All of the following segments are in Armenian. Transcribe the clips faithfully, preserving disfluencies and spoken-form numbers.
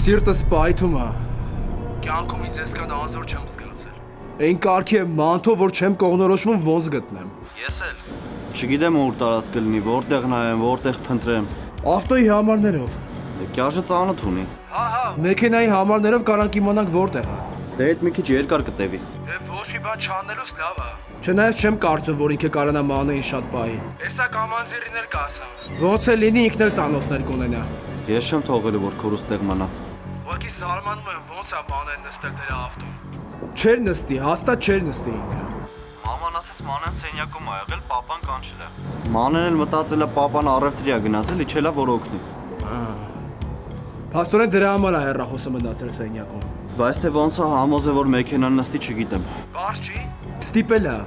Sirtës պայթում է, կյանքում ինձ այսքան անզոր չեմ զգացել։ Այն կարգի է մանդով, որ չեմ կողնորոշվում ոնց գտնեմ։ Ես էլ չգիտեմ ուր տարած կլինի, որտեղ նայեմ, որտեղ փնտրեմ։ Ավտոյի համարներով։ Կյաժը ծանոթ ունի։ Հա, հա, մեքենայի համարներով կարող կիմանանք որտեղ է։ Դե այդ մի քիչ երկար կտևի։ Դե ոչ մի բան չանելուց լավ է։ Չնայած չեմ կարծում, որ ինքը կարողանա մանեին շատ բայ։ Էսա կամանզիրիներ կասա։ Ոնց է լինի ինքն էլ ծանոթներ կունենա։ Ես չեմ թողել, որ քորուս տեղմանա։ Ուղղակի զարմանում եմ, ոնց է մանեն նստել դրա ավտոն։ Չեր նստի, հաստատ չեր նստի ինքը։ Մաման ասաց մանեն սենյակում ա եղել, papan կանչել է։ Մանեն էլ մտածել է papan առևտրի ա գնացել, իջել ա որ օգնի։ Pastorեն դրա համար ա հեռախոսը մտածել սենյակում։ Բայց թե ոնց է համոզը, որ մեքենան նստի, չգիտեմ։ Պարզ չի։ Ստիպել է։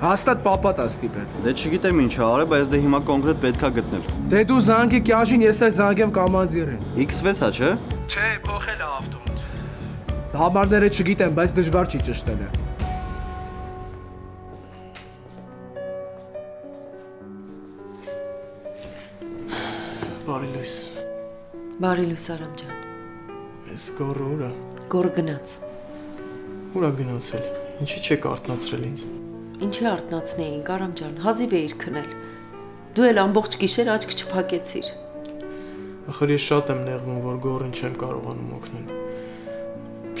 Հաստատ papat ա ստիպել։ Դե չգիտեմ ինչ արել, բայց դե հիմա կոնկրետ պետքա գտնել։ Դե դու զանգի կյաժին, ես էլ զանգեմ կամանձիրին։ X-վեց ա, չէ՞։ Չէ, փոխել ա ավտոն։ Համարները չգիտեմ, բայց դժվար չի ճշտելը։ Բարի լույս։ Բարի լույս, Արամ ջան։ Ես գոռ ուրա։ Գոռ գնաց։ Ուրա գնացել։ Ինչի՞ չեք արտնացրել ինձ։ Ինչի՞ արտնացնեինք, Արամ ջան, հազիվ էիր քնել։ Դու էլ ամբողջ գիշեր աչք չփակեցիր։ Ախր ես շատ եմ նեղվում, որ գոռին չեմ կարողանում օգնել։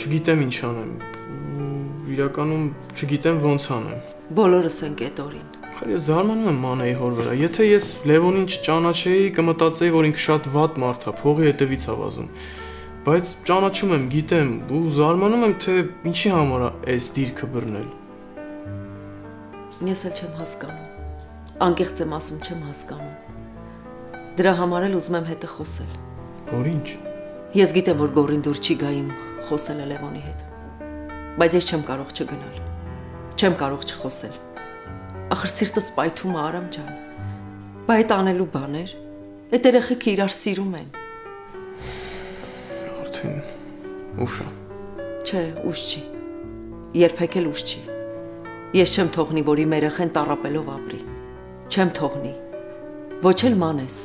Չգիտեմ ինչ անեմ։ Իրականում չգիտեմ ոնց անեմ։ Բոլորս ենք այդ օրին։ Ես զարմանում եմ Մանեի հոր վրա, եթե ես Լևոնին չճանաչեի, կմտածեի, որ ինքը շատ վատ մարդ է, փողի հետևից ավազում։ Բայց ճանաչում եմ, գիտեմ, ու զարմանում եմ, թե ինչի համար է այս դիրքը բռնել։ Ես էլ չեմ հասկանում։ Անկեղծ եմ ասում, չեմ հասկանում։ Դրա համար էլ ուզում եմ հետը խոսել։ Որ ինչ։ Ես գիտեմ, որ գորին դուր չի գա իմ խոսելը Լևոնի հետ։ Բայց ես չեմ կարող չգնալ։ Չեմ կարող չխոսել։ Ախր սիրտս պայթում է, Արամ ջան, բա այդ անելու բաներ, այդ երեխեքը իրար սիրում են։ Արդեն ուշ է։ Չէ, ուշ չի, երբեք էլ ուշ չի։ Ես չեմ թողնի, որ իմ երեխեն տառապելով ապրի, չեմ թողնի, ոչ էլ մանես,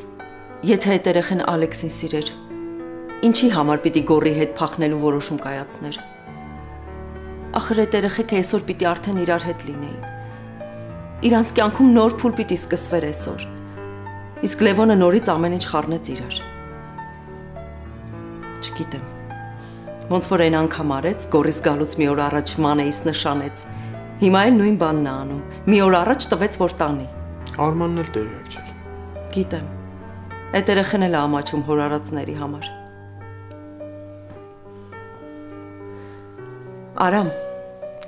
եթե այդ երեխեն Ալեքսին սիրեր, ինչի համար պիտի գորի հետ փախնելու որոշում կայացներ։ Ախր այդ երեխեքը այսօր պիտի արդեն իրար հետ լինեին։ Իրանց կյանքում նոր փուլ պիտի սկսվեր այսօր։ Իսկ Լևոնը նորից ամեն ինչ խառնեց իրար։ Չգիտեմ։ Ոնց որ այն անգամ արեց, գորիս գալուց մի օր առաջ Մանեից նշանեց։ Հիմա էլ նույն բանն է անում։ Մի օր առաջ տվեց, որ տանի։ Արմանն էլ տեղյակ չէր։ Գիտեմ։ Այդ երեխան էլ է ամաչում հոր արածների համար։ Արամ,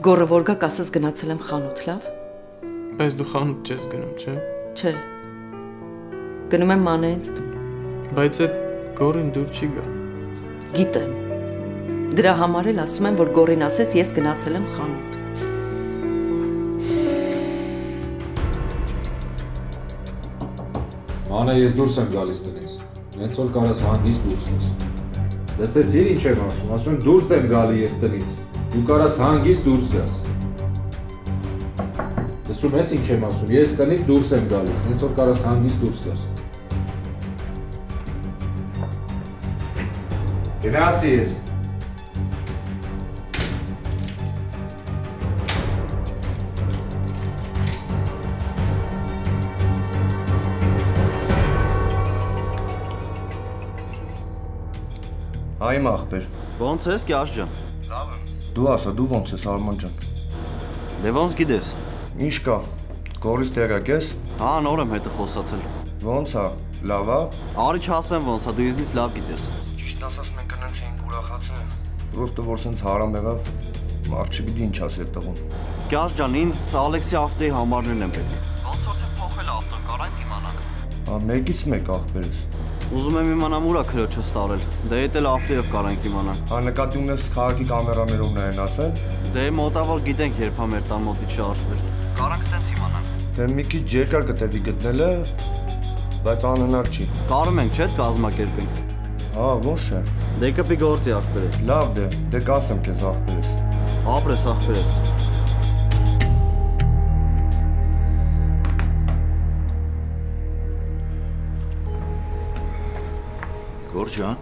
գորը որ գա կասես գնացել եմ խանութ, լավ։ Այս դու խանութ չես գնում, չէ՞։ Չէ։ Գնում եմ Մանեից տուն։ Բայց այդ գորին դուր չի գա։ Գիտեմ։ Դրա համար էլ ասում եմ, որ գորին ասես, ես գնացել եմ խանութ։ Մանե, ես դուրս եմ գալիս տնից։ Հենց որ կարաս հանգիստ դուրս ես։ Լսեցիր ինչ եմ ասում, ասում եմ դուրս եմ գալի ես տնից։ Դու կարաս հանգիստ դուրս գաս։ Լսում ես ինչ եմ ասում, ես տնից դուրս եմ գալիս, հենց որ կարաս հանգիստ դուրս գաս։ Գրացի ես։ Այ իմ աղբեր։ Ոնց ես, Կյաշ ջան։ Լավ եմ։ Դու ասա, դու ոնց ես, Արման ջան։ Դե ոնց գիտես։ Ինչ կա, գորիս տեղակ ես։ Հա, նոր եմ հետը խոսացել։ Ոնց ա, լավ ա։ Արի չասեմ ոնց ա, դու ինձ լավ գիտես։ Ճիշտն ասած մենք այնց էինք ուրախացել։ Որովհետև որ սենց հարամ եղավ, մարդ չպիտի ինչ ասի այդ տղուն։ Կյաշ ջան, ինձ Ալեքսի ավտոյի համարներն են պետք։ Ոնց որ թե փոխել ավտոն, կարանք իմանանք։ Հա, մեկից մեկ ախպերս։ Ուզում եմ իմանամ ուր ա քրոջս տարել։ Դե էդ էլ ավտոյով կարանք իմանան։ Հա, նկատի ունես քաղաքի կամերաներով նայեն ասել։ Դե մոտավոր գիտենք երբ ա մեր տան մոտից շարժվել։ Կարանք տենց իմանան։ Դե մի քիչ երկար կտևի գտնելը, բայց անհնար չի։ Կարում ենք, չէ՞ կազմակերպենք։ Հա, ոչ չէ։ Դե կպի գործի ախպերես։ Լավ դե, դե կասեմ քեզ ախպերես։ Ապրես ախպերես։ Գորջան։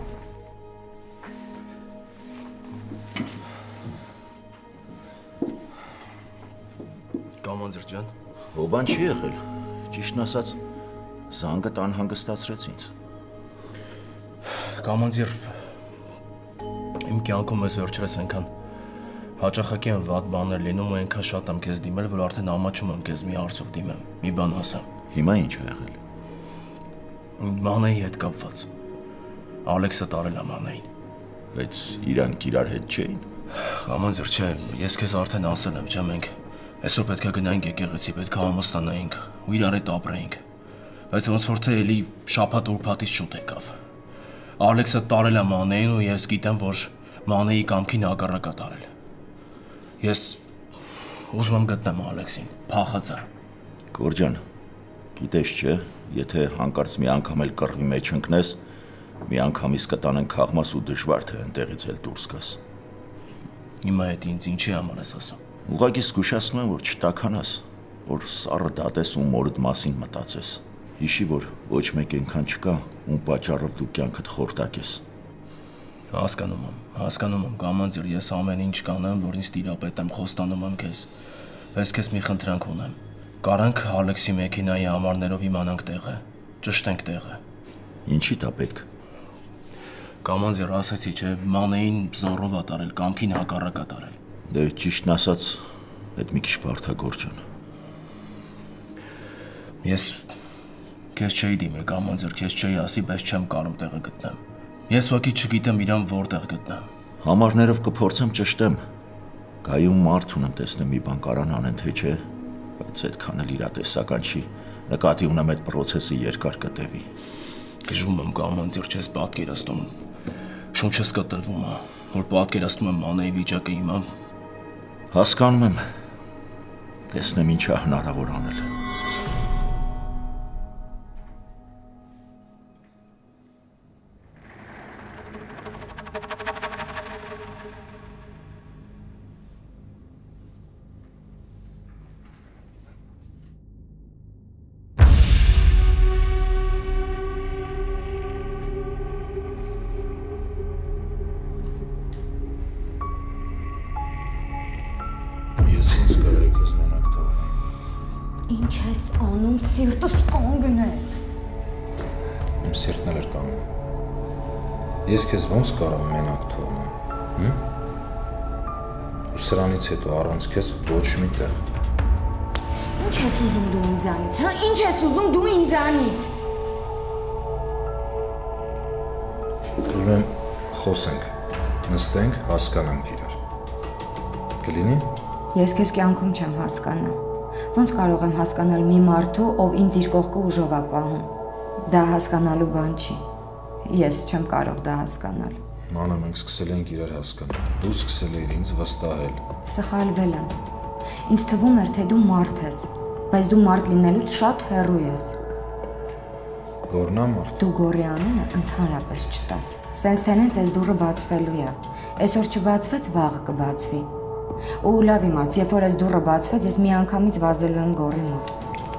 Մամանձր ջան, հոբան չի եղել, ճիշտն ասած, զանգդ անհանգստացրեց ինձ։ Կամանձր, իմ կյանքում ես վերջերս այնքան հաճախակի եմ վատ բաներ լինում ու այնքան շատ եմ քեզ դիմել, որ արդեն ամաչում եմ քեզ մի հարցով դիմեմ, մի բան ասեմ։ Հիմա ինչ է եղել։ Մանեի հետ կապված։ Ալեքսը տարել է Մանեին։ Բայց իրանք իրար հետ չէին։ Կամանձր, չէ, ես քեզ արդեն ասել եմ, չէ՞ մենք այսօր պետք է գնանք եկեղեցի, պետք է համստանայինք ու իրար հետ ապրեինք։ Բայց ոնց որ թե էլի շաբաթ ուրբաթից շուտ եկավ։ Ալեքսը տարել է Մանեին ու ես գիտեմ, որ Մանեի կամքին հակառակը տարել։ Ես ուզում եմ գտնեմ Ալեքսին, փախած է։ Կորջան, գիտես չէ, եթե հանկարծ մի անգամ էլ կռվի մեջ ընկնես, մի անգամից կտանեն քաղմաս ու դժվար թե այնտեղից էլ դուրս գաս։ Հիմա այդ ինձ ինչի համար ես ասում։ Ուղղակի զգուշացնում եմ, որ չտականաս, որ սառը դատես ու մորդ մասին մտածես։ Հիշի, որ ոչ մեկ այնքան չկա, ում պատճառով դու կյանքդ խորտակես։ Հասկանում եմ, հասկանում եմ, Կամանձր, ես ամեն ինչ կանեմ, որ ինձ տիրապետ եմ, խոստանում եմ քեզ։ Բայց քեզ մի խնդրանք ունեմ։ Կարանք Ալեքսի մեքենայի համարներով իմանանք տեղը, ճշտենք տեղը։ Ինչի՞ դա պետք։ Կամանձր, ասացի, չէ, Մանեին զոռով ատարել, կամքին հակառակ ատարել։ Դե ճիշտն ասած, այդ մի քիչ բարդագործ։ Ես քեզ չէի դիմել, Կամանձր, քեզ չէի ասի, բայց չեմ կարող տեղը գտնեմ։ Ես ոքի չգիտեմ իրան որտեղ գտնեմ։ Համարներով կփորձեմ ճշտեմ։ Գայում մարդ ունեմ, տեսնեմ մի բան կարան անեն թե չէ, բայց այդքան էլ իրատեսական չի։ Նկատի ունեմ այդ process-ը երկար կտևի։ Գժում եմ, Կամանձր, չես պատկերացնում։ Շունչս կտրվում է, որ պատկերացնում եմ Մանեի վիճակը հիմա։ Հասկանում եմ, տեսնեմ ինչ է հնարավոր անել։ Ես քեզ ոնց կարող մենակ թողնեմ։ Ու սրանից հետո առանց քեզ ոչ մի տեղ։ Ինչ ես ուզում դու ինձանից, հա, ինչ ես ուզում դու ինձանից։ Ուզում եմ խոսենք, նստենք, հասկանանք իրար։ Կլինի։ Ես քեզ կյանքում չեմ հասկանա։ Ոնց կարող եմ հասկանալ մի մարդու, ով ինձ իր կողքը ուժով ապահում։ Դա հասկանալու բան չի։ Ես չեմ կարող դա հասկանալ։ Մանա, մենք սկսել ենք իրար հասկանալ։ Դու սկսել էիր ինձ վստահել։ Սխալվել եմ։ Ինձ թվում էր, թե դու մարդ ես, բայց դու մարդ լինելուց շատ հեռու ես։ Գոռնա մարդ։ Դու գոռի անունը ընդհանրապես չտաս։ Սենց թե նենց այս դուռը բացվելու է։ Այսօր չբացվեց, վաղը կբացվի։ Ու լավ իմաց, երբ որ այս դուռը բացվեց, ես միանգամից վազելու եմ գոռի մոտ։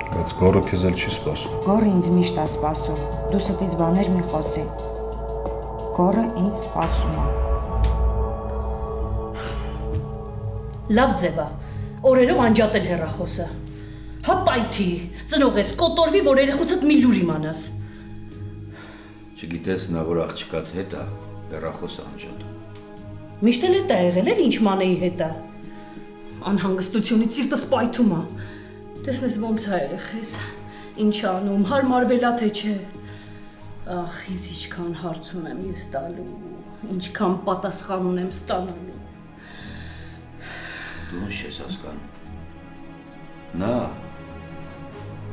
Բայց գոռը քեզ էլ չի սպասում։ Գոռը ինձ միշտ է սպասում։ Դու ստից բաներ մի խոսի։ Գոռը ինձ սպասում է։ Լավ ձև է։ Օրերով անջատել հեռախոսը։ Հա պայթի, ծնողես կոտորվի, որ երեխուցդ մի լուր իմանաս։ Չգիտես, նա որ աղջկադ հետ է, հեռախոսը անջատում։ Միշտ էլ է եղել, էլ ինչ Մանեի հետ է։ Անհանգստությունից սիրտս պայթում է։ Տեսնես ոնց է երեխես, ինչ անում, հարմարվելա թե չէ։ Ախ, ինձ ինչքան հարց ունեմ ես տալու, ինչքան պատասխան ունեմ ստանալու։ Դու ինչ ես հասկանում։ Նա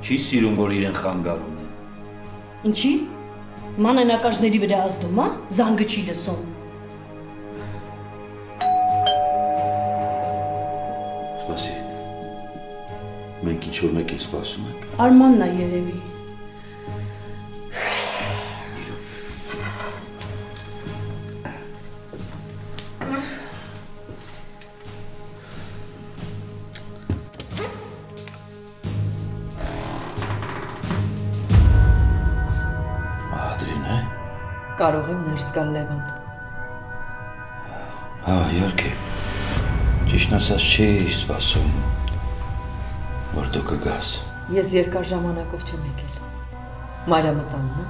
չի սիրում, որ իրեն խանգարում են։ Ինչի՞։ Մանենակարժների վրա ազդում, հա, զանգը չի լսում։ Սպասի։ Մենք ինչ-որ մեկ է սպասում ենք։ Արմանն է երևի։ Մադրին է։ Կարող եմ ներս գալ, Լևան։ Հա, իհարկե։ Ճիշտ ասած չի սպասում։ Murdoka gaz. Ես երկար ժամանակով չեմ եկել։ Մարիամը տանն է։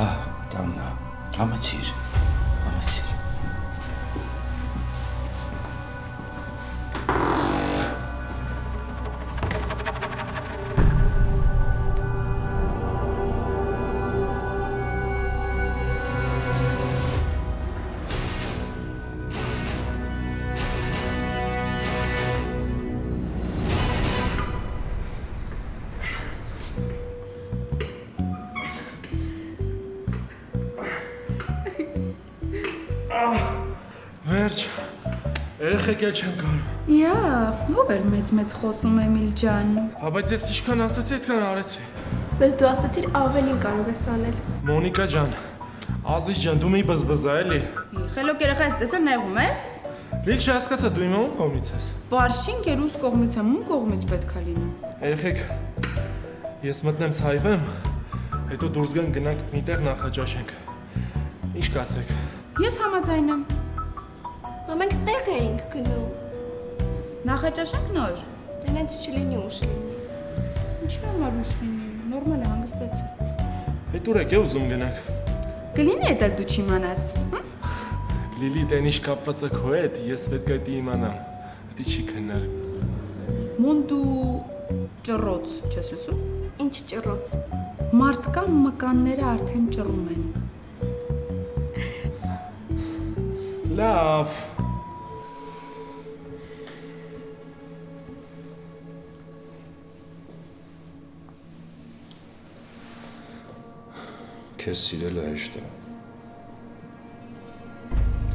Հա, տանն է։ Համեցիր, համեցիր։ Ia, ով էր մեծ-մեծ խոսում Էմիլ ջան։ Հա, բայց ես ինչքան ասացի, այդքան արեցի։ Բայց դու ասացիր ավելին կարող ես անել։ Մոնիկա ջան, Ազիզ ջան, դու մի բզբզա էլի։ Խելոք երեխա ես տեսել նեղում ես։ Ինչ չհասկացա, դու իմ ո՞ւմ կողմից ես։ Բարշին կերուս կողմից եմ, ո՞ւմ կողմից պետք է լինի։ Երեխեք, ես մտնեմ ցայվեմ, հետո դուրս գանք գնանք միտեղ նախաճաշենք։ Ինչ կասեք։ Ես համաձայն եմ։ Մենք տեղ էինք գնում։ Նախաճաշենք նոր։ Դրանից չլինի ուշ լինի։ Ինչու՞ համար ուշ լինի։ Նորմալ է, հանգստացի։ Հետ ուր եք ուզում գնաք։ Կլինի դա դու չիմանաս։ Լիլիթ այնիշ կապված է քո հետ, ես պետք է դա իմանամ։ Դա չի քննալ։ Մոնդու ճռոց, չես լսում։ Ինչ ճռոց։ Մարդկան մկանները արդեն ճռում են։ Լավ։ Քեզ սիրելը հեշտ է։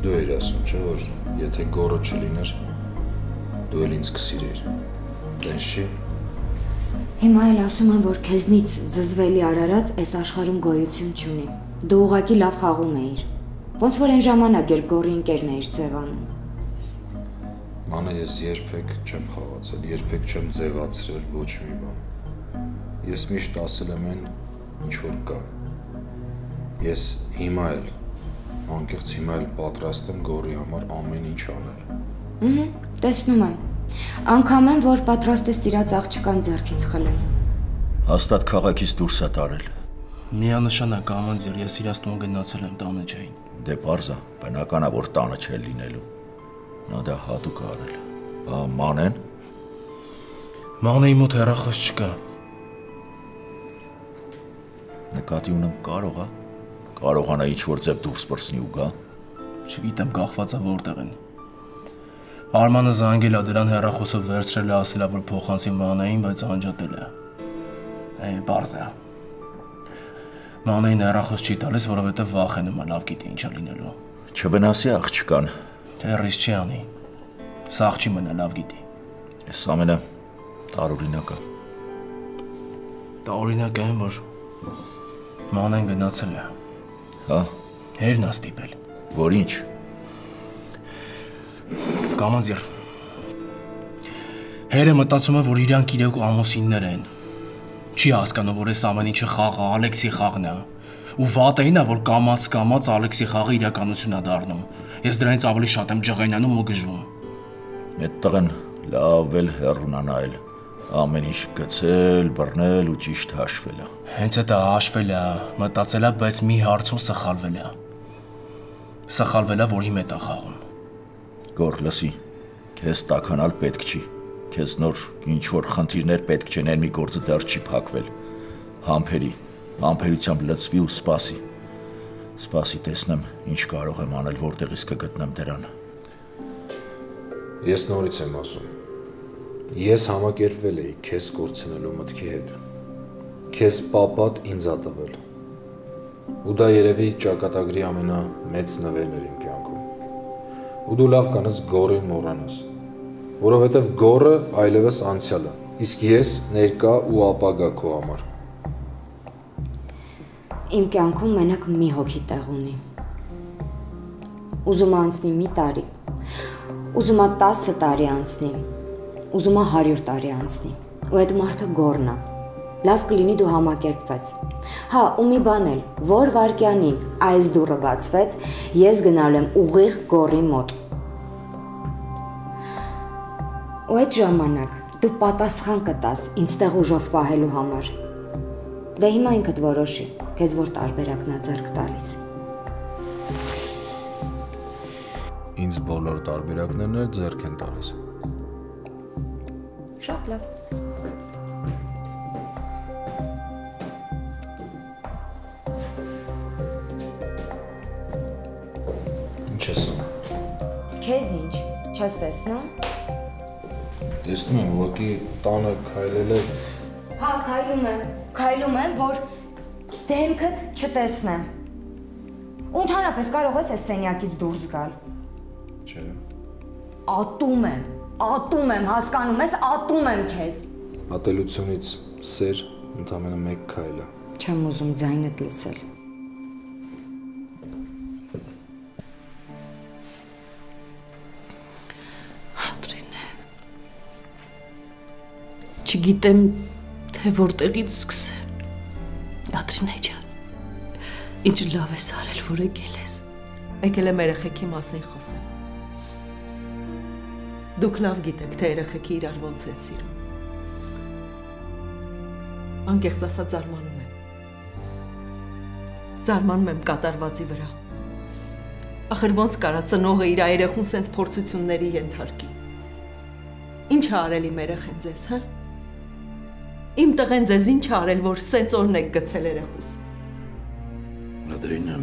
Դու էիր ասում, չէ՞ որ եթե գոռը չլիներ, դու էլ ինձ կսիրեիր։ Դենց չի։ Հիմա էլ ասում են, որ քեզնից զզվելի արարած այս աշխարհում գոյություն չունի։ Դու ուղղակի լավ խաղում էիր։ Ոնց որ այն ժամանակ, երբ գոռի ընկերն էիր ձևանում։ Մանա ես երբեք չեմ խաղացել, երբեք չեմ ձևացրել ոչ մի բան։ Ես միշտ ասել եմ այն, ինչ որ կա։ Ես հիմա էլ, անկեղծ հիմա էլ պատրաստ եմ գորի համար ամեն ինչ անել։ Ուհ, տեսնում եմ։ Անգամ եմ, որ պատրաստ ես իրաց աղջկան ձեռքից խլել։ Հաստատ քաղաքից դուրս է տարել։ Միանշանակ ամեն ձեր ես իրաց տուն գնացել եմ տանը չէին։ Դե պարզ է, բնական է, որ տանը չէ լինելու։ Նա դա հատուկ արել։ Բա Մանեն։ Մանեի մոտ հեռախոս չկա։ Նկատի ունեմ կարող է։ Կարողանա ինչ-որ ձև դուրս պրծնի ու գա։ Չգիտեմ կախվածա որտեղ են։ Արմանը զանգել է, դրան հեռախոսով վերցրել է, ասել է, որ փոխանցի Մանեին, բայց անջատել է։ Այն պարզ է։ Մանեին հեռախոս չի տալիս, որովհետև վախենում է, լավ գիտի ինչա լինելու։ Չվնասի աղջկան։ Հեռիս չի անի։ Սաղ չի մնա, լավ գիտի։ Էս ամենը տարօրինակ է։ Տարօրինակ է, որ Մանեն գնացել է։ Հա, հերն է ստիպել։ Որ ինչ։ Կամանձեր։ Հերը մտածում է, որ իրանք իրեք ամուսիններ են։ Չի հասկանում, որ այս ամեն ինչը խաղ է, Ալեքսի խաղն է։ Ու վատ այն է, որ կամաց-կամաց Ալեքսի խաղը իրականություն է դառնում։ Ես դրանից ավելի շատ եմ ջղայնանում ու գժվում։ Այդ տղեն լավ էլ հեռունանալ, ամեն ինչ գցել, բռնել ու ճիշտ հաշվել է։ Հենց այդ հաշվել է, մտածել է, բայց մի հարցում սխալվել է։ Սխալվել է, որ հիմա է խաղում։ Գոր, լսի, քեզ տականալ պետք չի։ Քեզ նոր ինչ-որ խնդիրներ պետք չեն, այն մի գործը դեռ չի փակվել։ Համբերի, համբերությամբ լծվի ու սպասի։ Սպասի, տեսնեմ, ինչ կարող եմ անել, որտեղից կգտնեմ դրան։ Ես նորից եմ ասում։ Ես համակերպվել էի քեզ կորցնելու մտքի հետ։ Քեզ պապատ ինձ ատվել։ Ու դա երևի ճակատագրի ամենամեծ նվերն էր իմ կյանքում։ Ու դու լավ կանես գորին մոռանաս, որովհետև գորը այլևս անցյալ է, իսկ ես ներկա ու ապագա քո համար։ Իմ կյանքում մենակ մի հոգի տեղ ունի։ Ուզում անցնի մի տարի։ Ուզում տասը տարի անցնի։ Ուզում է հարյուր տարի անցնի, ու այդ մարդը գոռն է։ Լավ կլինի դու համակերպվես։ Հա, ու մի բան էլ, որ վարկյանին այս դուռը բացվեց, ես գնալու եմ ուղիղ գոռի մոտ։ Ու այդ ժամանակ Դու պատասխան կտաս ինստեղ ուժով պահելու համար։ Դե հիմա ինքդ որոշի, քեզ որ տարբերակն է ձեռք տալիս։ Ինձ բոլոր տարբերակներն ձեռք են տալիս։ Շատ լավ։ Ինչ ես անում։ Քեզ ինչ, չես տեսնում։ Տեսնում եմ, ուղղակի տանը քայլել եմ։ Հա, քայլում եմ, քայլում եմ, որ դեմքդ չտեսնեմ։ Ընդհանրապես կարող ես այս սենյակից դուրս գալ։ Չէ։ Ատում եմ, ատում եմ, հասկանում ես, ատում եմ քեզ։ Ատելությունից սեր ընդամենը մեկ քայլ է։ Չեմ ուզում ձայնդ լսել։ Չգիտեմ, թե որտեղից սկսել, Ադրինե ջան, ինչ լավ ես արել, որ եկել ես։ Եկել եմ երեխեքի մասին խոսեմ։ Դուք լավ գիտեք, թե երեխեքի իրար ոնց են սիրում։ Անկեղծ ասած զարմանում եմ։ Զարմանում եմ կատարվածի վրա։ Ախր ոնց կարա ծնողը իր երեխուն սենց փորձությունների ենթարկի։ Ինչ արել իմ երեխեն ձեզ, հա։ Իմ տղեն ձեզ ինչ արել, որ սենց օրն եք գցել երեխուս։ Ադրինեմ,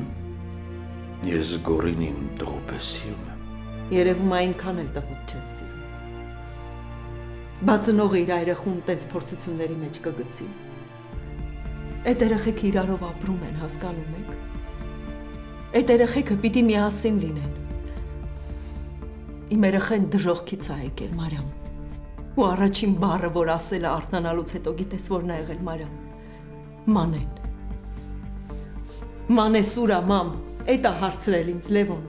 ես Գորինին տղոպես սիրում եմ։ Երևում այնքան էլ տղուտ չես սիրում։ Բա ծնողը իր երեխուն տենց փորձությունների մեջ կգցի։ Այդ երեխեքը իրարով ապրում են, հասկանում եք։ Այդ երեխեքը պիտի միասին լինեն։ Իմ երեխեն դժողքից է եկել, Մարիամ։ Ու առաջին բառը, որ ասել է արթնանալուց հետո, գիտես որն է եղել, Մարիամ։ Մանեն։ Մանե սուրա, մամ, էդ է հարցրել ինձ Լևոն։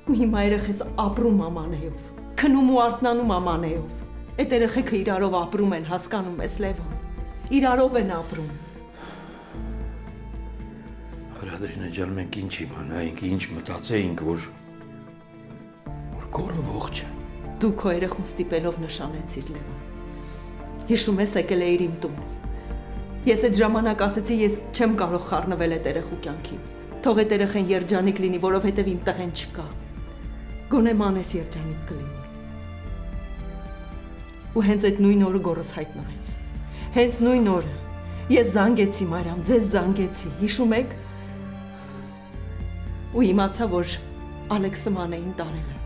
Ու հիմա երեխես ապրում ամանեով, քնում ու արթնանում ամանեով։ Այդ երեխեքը իրարով ապրում են, հասկանում ես, Լևոն։ Իրարով են ապրում։ Ախր Ադրինե ջան, մենք ինչ իմանայինք, ինչ մտածեինք, որ որ Գորը ողջ է։ Դու քո երեխուն ստիպելով նշանեցիր, Լևոն։ Հիշում ես, եկել է իր իմ տուն։ Ես այդ ժամանակ ասեցի, ես չեմ կարող խառնվել այդ երեխու կյանքին։ Թող այդ երեխեն երջանիկ լինի, որովհետև իմ տղեն չկա։ Գոնե մանես երջանիկ կլինի։ Ու հենց այդ նույն օրը Գորս հայտնվեց։ Հենց նույն օրը ես զանգեցի, Մարիամ, ձեզ զանգեցի, հիշում եք։ Ու իմացա, որ Ալեքսը մանեին տարել է։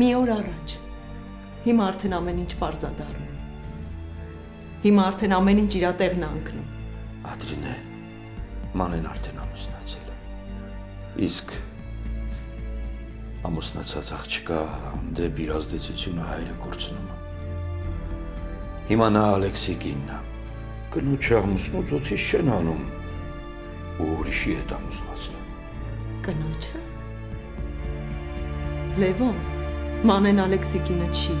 Մի օր առաջ։ Հիմա արդեն ամեն ինչ պարզ է դառնում։ Հիմա արդեն ամեն ինչ իր տեղն է ընկնում։ Ադրինե, մանեն արդեն ամուսնացել է։ Իսկ ամուսնացած աղջկա հանդեպ իր ազդեցությունը հայրը կորցնում է։ Հիմա նա Ալեքսի կինն է։ Կնոջը ամուսնուցողից չեն անում, ու ուրիշի հետ ամուսնացնում։ Կնոջը։ Լևոն։ Մանեն Ալեքսի կինը չի,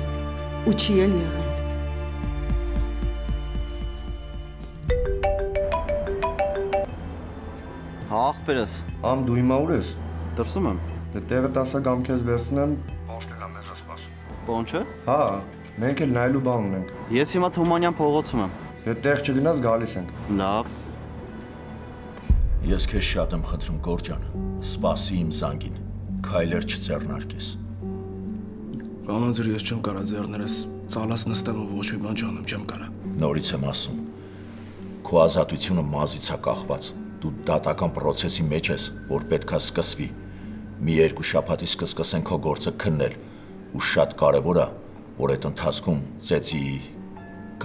ու չի էլ եղել։ Աղբերս։ Ամ դու հիմա ուր ես։ Դրսում եմ։ Դե տեղը տասա կամ քեզ վերցնեմ, պոշտել եմ մեզ սպասում։ Պոնչը։ Հա, մենք էլ նայելու բան ունենք։ Ես հիմա Թումանյան փողոցում եմ։ Դե տեղ չգնաս, գալիս ենք։ Լավ։ Ես քեզ շատ եմ խնդրում, Գոր ջան, սպասի իմ զանգին։ Քայլեր չձեռնարկես։ Անանձր ես չեմ կարա ձեռներս ծալած նստեմ ու ոչ մի բան չանում չեմ կարա։ Նորից եմ ասում, քո ազատությունը մազից է կախված, դու դատական պրոցեսի մեջ ես, որ պետք է սկսվի։ Մի երկու շաբաթից կսկսեն քո գործը քննել, ու շատ կարևոր է, որ այդ ընթացքում ծեծի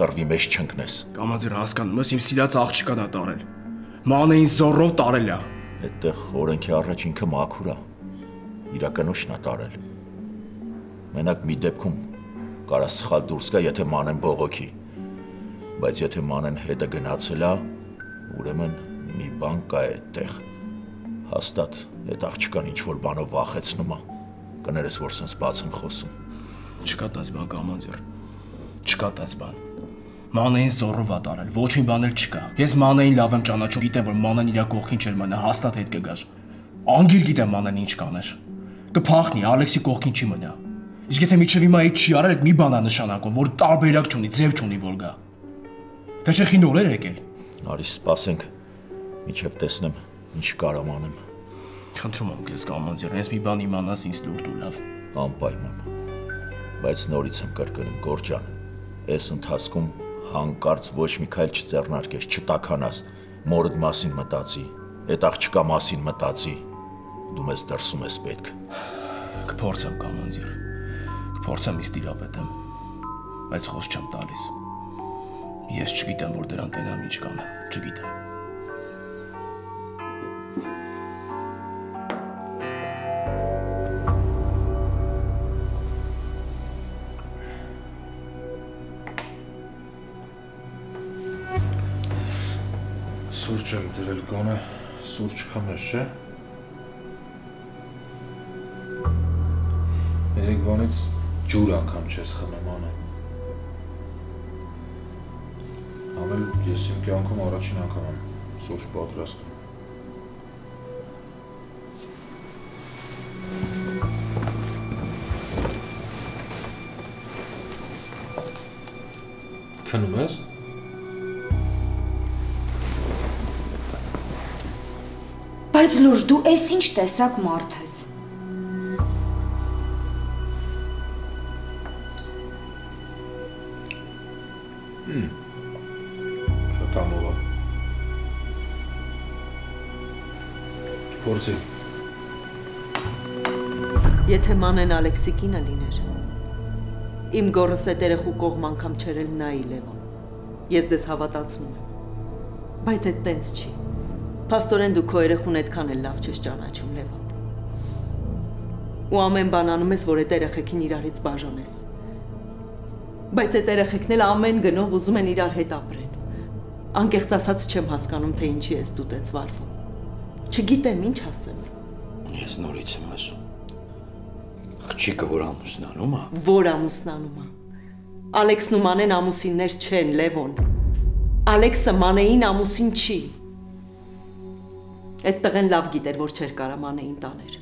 կռվի մեջ չընկնես։ Անանձր հասկանում ես, իմ սիրած աղջիկան է տարել։ Մանեին զորով տարել է։ Այդտեղ օրենքի առաջ ինքը մաքուր է, իր կնոջն է տարել։ Մենակ մի դեպքում կարա սխալ դուրս գա, եթե մանեն բողոքի, բայց եթե մանեն հետը գնացելա, ուրեմն մի բան կա այդտեղ, հաստատ այդ աղջկան ինչ-որ բանով վախեցնում է, կներես որ սենց բաց եմ խոսում։ Չկա տես բան, Կամանձեր, չկա տես բան, մանեին զորով է տարել, ոչ մի բան էլ չկա, ես մանեին լավ եմ ճանաչում, գիտեմ որ մանեն իր կողքին չէր մնա, հաստատ հետ կգար, անգիր գիտեմ մանեն ինչ կաներ, կփախնի, Ալեքսի կողքին չի մնա։ Իսկ եթե միջևի մայ չի արել, այդ մի բանա նշանակում, որ տարբերակ չունի, ձև չունի, որ գա։ Թե չէ խին օրեր եկել։ Արի սպասենք, միջև տեսնեմ, ինչ կարամ անեմ։ Խնդրում եմ քեզ կամոնձ, հենց մի բան իմանաս ինձ դուր դու լավ։ Անպայման։ Բայց նորից եմ կրկնում, Գորջան, այս ընթացքում հանկարծ ոչ մի քայլ չձեռնարկես, չտականաս, մորդ մասին մտածի, այդ աղջկա մասին մտածի, դու մեզ դրսում ես պետք։ Կփորձեմ կամոնձ, կփորձեմ ինձ տիրապետեմ, բայց խոս չեմ տալիս։ Ես չգիտեմ, որ դրան տենամ ինչ կանեմ, չգիտեմ։ Սուրջ եմ դրել գոնը, սուրջ խմես, չէ։ Երեկվանից ջուր անգամ չես խմեմ անում։ Ավել ես իմ կյանքում առաջին անգամ եմ սուրջ պատրաստում։ Քնում ես։ Բայց լուրջ, դու ես ինչ տեսակ մարդ ես։ Շատ ամով է։ Փորձի։ Եթե մանեն Ալեքսի կինը լիներ, իմ գորս է տերեխու կողմ անգամ չերել նայի Լևոն, ես դեզ հավատացնում եմ, բայց այդ տենց չի։ Պաստորեն դու քո երեխուն այդքան էլ լավ չես ճանաչում, Լևոն։ Ու ամեն բան անում ես, որ այդ երեխեքին իրարից բաժանես։ Բայց այդ երեխեքն էլ ամեն գնով ուզում են իրար հետ ապրեն։ Անկեղծ ասած չեմ հասկանում, թե ինչի ես դու տենց վարվում։ Չգիտեմ ինչ ասեմ։ Ես նորից եմ ասում։ Աղջիկը որ ամուսնանում է։ Որ ամուսնանում է։ Ալեքսն ու Մանեն ամուսիններ չեն, Լևոն։ Ալեքսը Մանեին ամուսին չի։ Այդ տղեն լավ գիտեր, որ չեր կարա Մանեին տաներ,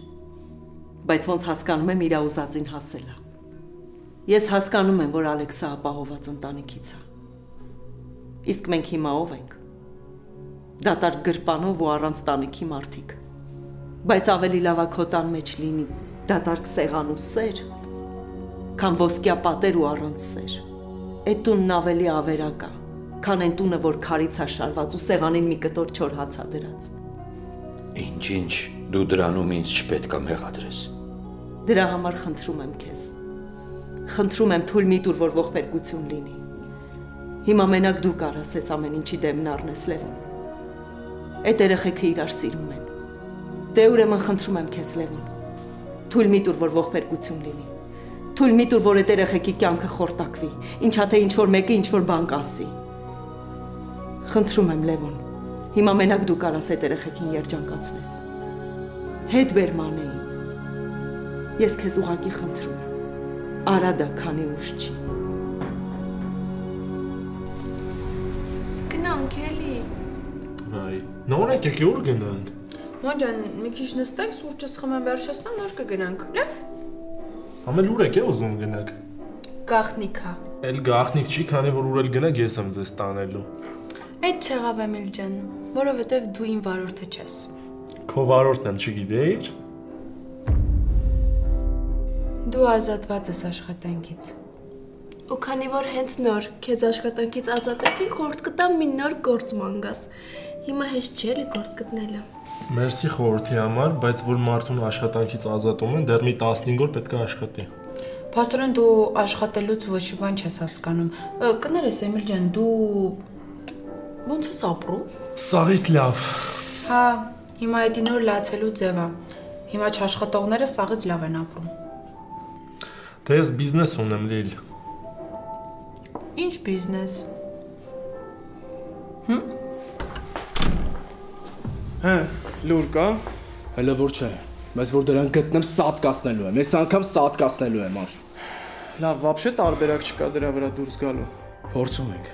բայց ոնց հասկանում եմ իրա ուզածին հասել է։ Ես հասկանում եմ, որ Ալեքսը ապահոված ընտանիքից է, իսկ մենք հիմա ով ենք, դատարկ գրպանով ու առանց տանիքի մարդիկ, բայց ավելի լավ է քո տան մեջ լինի դատարկ սեղան ու սեր, քան ոսկյա պատեր ու առանց սեր, այդ տունն ավելի ավերակ է, քան այն տունը, որ քարից է շարված ու սեղանին մի կտոր չոր հաց է դրած։ Ինչ-ինչ, դու դրանում ինձ չպետք է մեղադրես։ Դրա համար խնդրում եմ քեզ։ Խնդրում եմ թույլ մի տուր, որ ողբերգություն լինի։ Հիմա մենակ դու կարաս ես ամեն ինչի դեմն առնես, Լևոն։ Այդ երեխեքը իրար սիրում են։ Դե ուրեմն խնդրում եմ քեզ, Լևոն։ Թույլ մի տուր, որ ողբերգություն լինի։ Թույլ մի տուր, որ այդ երեխեքի կյանքը խորտակվի, ինչա թե ինչ որ մեկը ինչ որ բան կասի։ Խնդրում եմ, Լևոն։ Հիմա մենակ դու կարաս այդ երեխեքին երջանկացնես։ Հետ բեր Մանեին։ Ես քեզ ուղղակի խնդրում եմ։ Արա դա, քանի ուշ չի։ Գնանք էլի։ Այ, նոր եք եկի, ուր գնանք։ Նոր ջան, մի քիչ նստեք, սուրճս խմեմ, վերջացնեմ, նոր կգնանք, լավ։ Ամեն ուր եք ուզում գնանք։ Գաղտնիք է։ Էլ գաղտնիք չի, քանի որ ուր էլ գնանք, ես եմ ձեզ տանելու։ Այդ չեղավ Էմիլ ջան, որովհետև դու իմ վարորդը չես։ Քո վարորդն եմ, չգիտեիր։ Դու ազատված ես աշխատանքից։ Ու քանի որ հենց նոր քեզ աշխատանքից ազատեցին, խորհուրդ կտամ մի նոր գործ մանգաս։ Հիմա հեշտ չէ էլի գործ գտնելը։ Մերսի խորհրդի համար, բայց որ մարդուն աշխատանքից ազատում են, դեռ մի տասնհինգ օր պետք է աշխատի։ Պաստորեն դու աշխատելուց ոչ մի բան չես հասկանում։ Կներես Էմիլ ջան, դու ոնց ես ապրում։ Սաղից լավ։ Հա, հիմա այդ նոր լացելու ձևա։ Հիմա չաշխատողները սաղից լավ են ապրում։ Դե ես բիզնես ունեմ, Լիլ։ Ինչ բիզնես։ Հմ։ Հա, լուր կա։ Հələ որ չէ, բայց որ դրան գտնեմ, սատկացնելու եմ։ Այս անգամ սատկացնելու եմ, ար։ Լավ, вообще տարբերակ չկա դրա վրա դուրս գալու։ Փորձում ենք։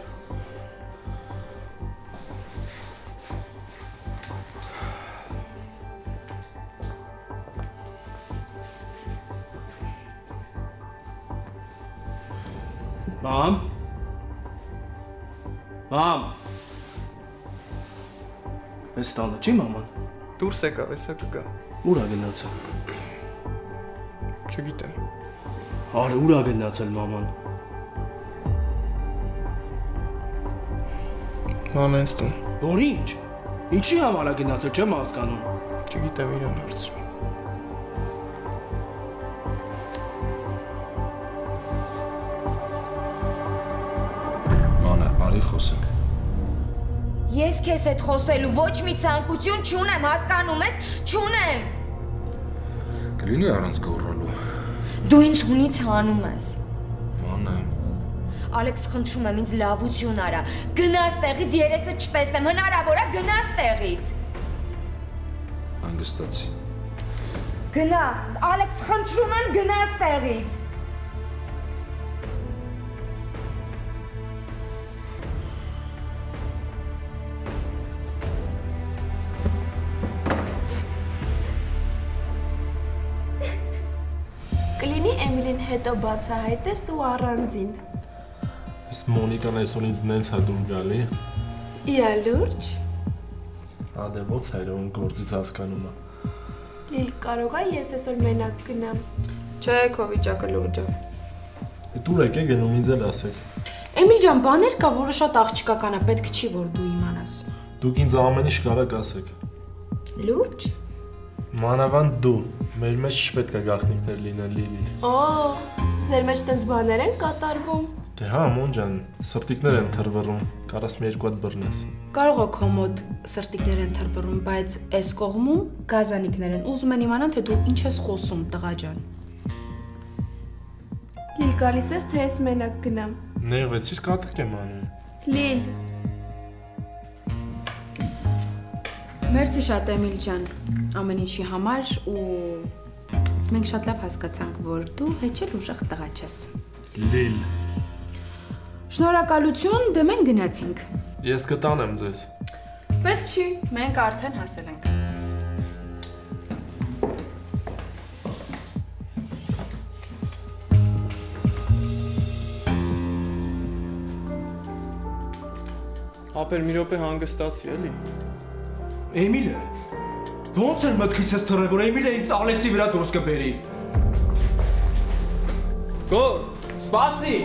Mom? Mom! Այս տանը չի մաման։ Դուրս եկավ, հեսա կգա։ Ուր է գնացել։ Չգիտեմ։ Արի ուր է գնացել մաման։ Մանենց տուն։ Որ ի՞նչ։ Ինչի համար է գնացել, չեմ հասկանում։ Չգիտեմ, իրան հարցրու։ Ես քեզ այդ խոսելու ոչ մի ցանկություն չունեմ, հասկանում ես, չունեմ։ Կլինի առանց գոռալու։ Դու ինձ հունից հանում ես։ Մանա։ Ալեքս, խնդրում եմ, ինձ լավություն արա։ Գնա ստեղից, երեսը չտեսնեմ, հնարավոր է գնա ստեղից։ Անգստացի։ Գնա, Ալեքս, խնդրում եմ, գնա ստեղից։ Հետո բացահայտես ու առանձին։ Իս Մոնիկան այսօր ինձ նենց է դուր գալի։ Իա լուրջ։ Ադե ո՞նց հայրոն գործից հասկանում է։ Լիլ, կարող է ես այսօր մենակ գնամ։ Չէ, քո վիճակը լուրջ է։ Դու ուր եք գնում, ինձ էլ ասեք։ Էմիլ ջան, բաներ կա, որը շատ աղջիկական է, պետք չի որ դու իմանաս։ Դուք ինձ ամեն ինչ կարող ասեք։ Լուրջ։ Մանավանդ դու։ Մեր մեջ չպետք է գաղտնիքներ լինեն, Լիլի։ Օ, ձեր մեջ տենց բաներ են կատարվում։ Դե հա, Մոն ջան, սրտիկներ են թռվռում, կարաս մի երկու հատ բռնես։ Կարող է քո մոտ սրտիկներ են թռվռում, բայց այս կողմում գազանիկներ են, ուզում են իմանան, թե դու ինչ ես խոսում, տղա ջան։ Լիլ, գալիս ես, թե ես մենակ գնամ։ Նեղվեցիր, կատակ եմ անում։ Լիլ։ Մերսի շատ, Էմիլ ջան, ամեն ինչի համար ու մենք շատ լավ հասկացանք, որ դու հեչել ուժեղ տղա ես։ Լիլ։ Շնորհակալություն, դե մենք գնացինք։ Ես կտանեմ ձեզ։ Պետք չի, մենք արդեն հասել ենք։ Ապեր մի րոպե հանգստացի, էլի։ Էմիլը, ո՞նց էր մտքից ես թռել, որ Էմիլը ինձ Ալեքսի վրա դուրս կբերի։ Գո, սպասի։